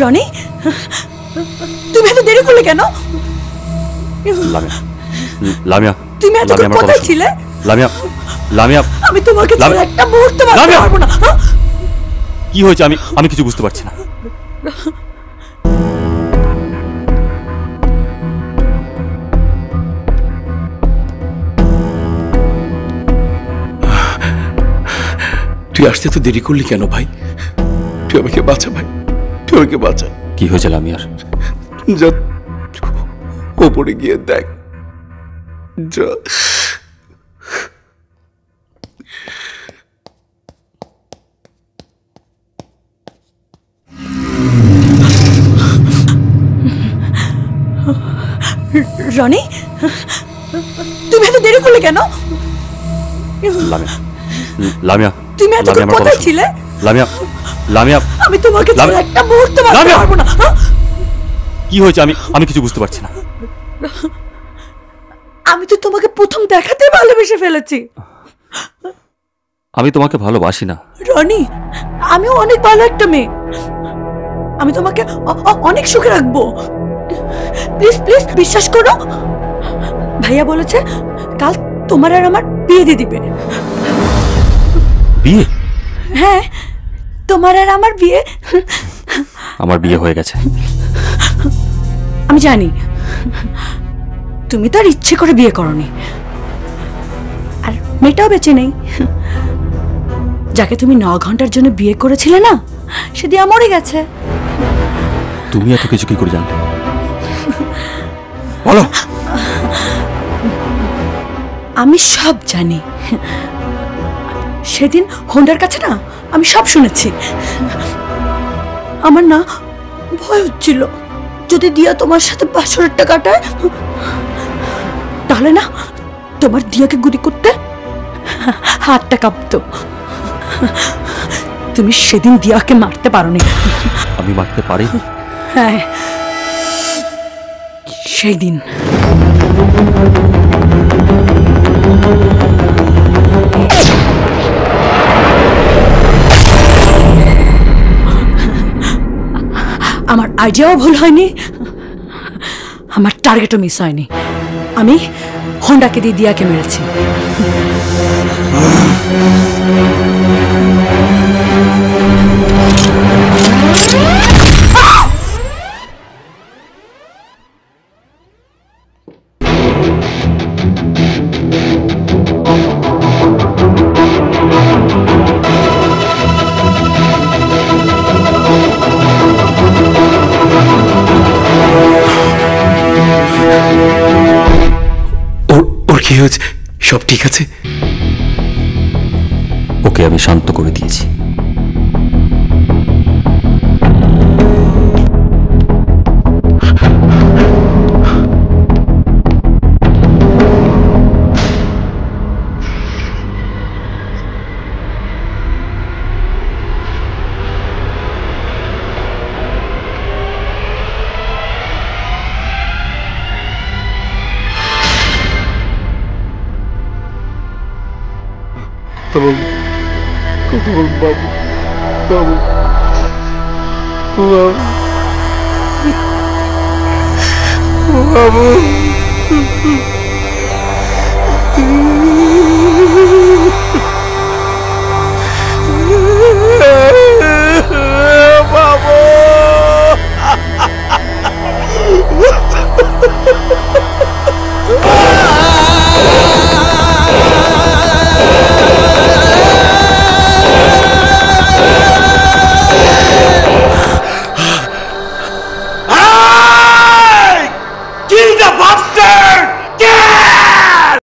Ronnie, তুমি এত দেরি করলে কেন? লামিয়া, তুমি এত কোথায় ছিলে? লামিয়া, লামিয়া, আমি তোমাকে ছাড়া একটা মুহূর্ত বাঁচতে পারবো না। কি হয়েছে? আমি কিছু বুঝতে পারছি না। তুই আসতে তো দেরি করলি কেন ভাই? তুই আমাকে বাঁচা ভাই, তুই আমাকে বাঁচা। কি হয়েছে লামিয়ার? যা ওপরে গিয়ে দেখ। যা রনি, তুমি এত দেরি করলে কেন? লামিয়া, তুমি এত কোথায় ছিলে? লামিয়া, লামিয়া, আমি তোমাকে ছাড়া একটা মুহূর্ত বাঁচতে পারবো না। কি হয়েছে? আমি কিছু বুঝতে পারছি না। আমি তো তোমাকে প্রথম দেখাতেই ভালোবেসে ফেলেছি। আমি তোমাকে ভালোবাসি না রনি, আমি অনেক ভালো একটা মেয়ে, আমি তোমাকে অনেক সুখে রাখবো। প্লিজ প্লিজ বিশ্বাস করো, ভাইয়া বলেছে কাল তোমার আর আমার বিয়ে দিয়ে দিবে। বিয়ে? হ্যাঁ, তোমার আর আমার বিয়ে। আমার বিয়ে হয়ে গেছে। আমি জানি তুমি তো আর ইচ্ছে করে বিয়ে করনি, আর মেয়েটাও বেঁচে নেই। যাকে তুমি 9 ঘন্টার জন্য বিয়ে করেছিলে না, সে দিয়া মরে গেছে। তুমি এত কিছু কি করে জানলে? বলো। আমি সব জানি। সেদিন হোন্ডার কাছে না আমি সব শুনেছি। আমার না ভয় হচ্ছিল, যদি দিয়া তোমার সাথে 500 টাকা কাটায় তাহলে না তোমার দিয়াকে গুলি করতে হাতটা কাঁপতো। তুমি সেদিন দিয়াকে মারতে পারোনি। আমি মারতে পারি? হ্যাঁ, সেই দিন। আমার আইডিয়াও ভুল হয়নি, আমার টার্গেটও মিস হয়নি। আমি হোন্ডাকে দিয়ে দিয়াকে মেরেছি। সব ঠিক আছে? ওকে আমি শান্ত করে দিয়েছি। বাবু